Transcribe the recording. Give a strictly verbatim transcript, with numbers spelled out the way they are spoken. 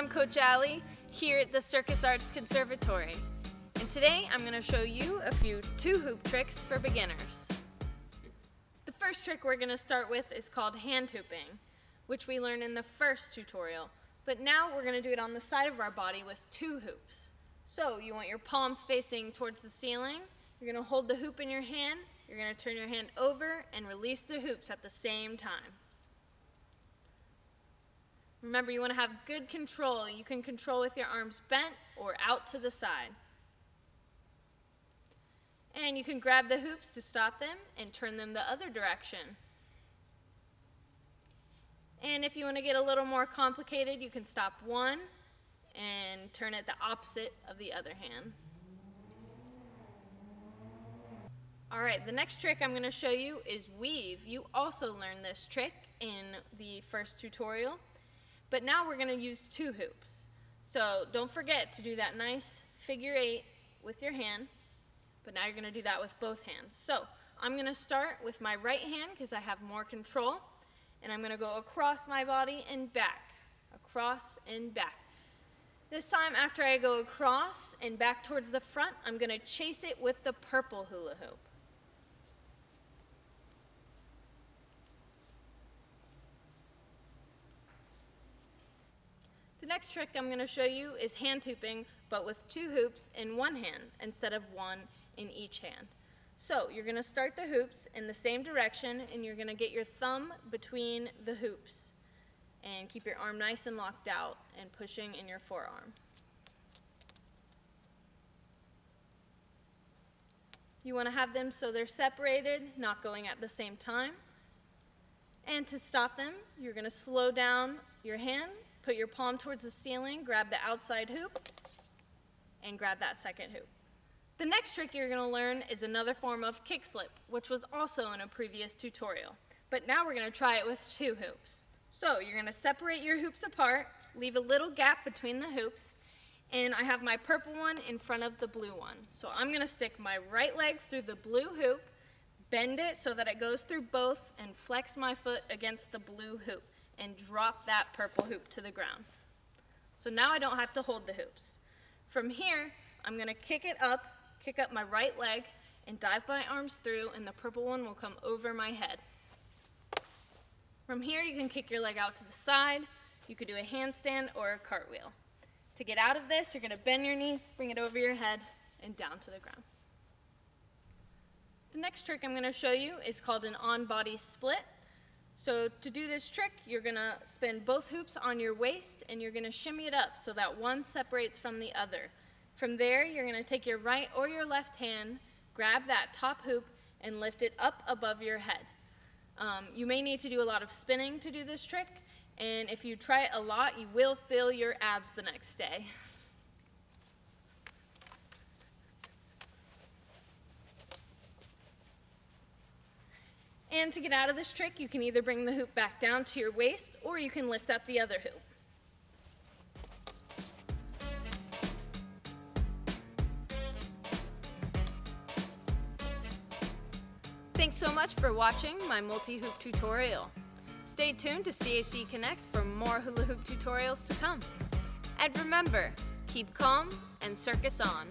I'm Coach Allie here at the Circus Arts Conservatory, and today I'm going to show you a few two-hoop tricks for beginners. The first trick we're going to start with is called hand hooping, which we learned in the first tutorial, but now we're going to do it on the side of our body with two hoops. So you want your palms facing towards the ceiling, you're going to hold the hoop in your hand, you're going to turn your hand over and release the hoops at the same time. Remember, you want to have good control. You can control with your arms bent or out to the side. And you can grab the hoops to stop them and turn them the other direction. And if you want to get a little more complicated, you can stop one and turn it the opposite of the other hand. All right, the next trick I'm going to show you is weave. You also learned this trick in the first tutorial. But now we're going to use two hoops. So don't forget to do that nice figure eight with your hand, but now you're going to do that with both hands. So I'm going to start with my right hand because I have more control, and I'm going to go across my body and back, across and back. This time after I go across and back towards the front, I'm going to chase it with the purple hula hoop. The next trick I'm going to show you is hand hooping, but with two hoops in one hand instead of one in each hand. So you're going to start the hoops in the same direction, and you're going to get your thumb between the hoops and keep your arm nice and locked out and pushing in your forearm. You want to have them so they're separated, not going at the same time. And to stop them, you're going to slow down your hand. Put your palm towards the ceiling, grab the outside hoop, and grab that second hoop. The next trick you're going to learn is another form of kick slip, which was also in a previous tutorial. But now we're going to try it with two hoops. So you're going to separate your hoops apart, leave a little gap between the hoops, and I have my purple one in front of the blue one. So I'm going to stick my right leg through the blue hoop, bend it so that it goes through both, and flex my foot against the blue hoop, and drop that purple hoop to the ground. So now I don't have to hold the hoops. From here, I'm going to kick it up, kick up my right leg, and dive my arms through, and the purple one will come over my head. From here, you can kick your leg out to the side. You could do a handstand or a cartwheel. To get out of this, you're going to bend your knee, bring it over your head, and down to the ground. The next trick I'm going to show you is called an on-body split. So to do this trick, you're going to spin both hoops on your waist, and you're going to shimmy it up so that one separates from the other. From there, you're going to take your right or your left hand, grab that top hoop, and lift it up above your head. Um, you may need to do a lot of spinning to do this trick, and if you try it a lot, you will feel your abs the next day. And to get out of this trick, you can either bring the hoop back down to your waist, or you can lift up the other hoop. Thanks so much for watching my multi-hoop tutorial. Stay tuned to C A C Connects for more hula hoop tutorials to come. And remember, keep calm and circus on.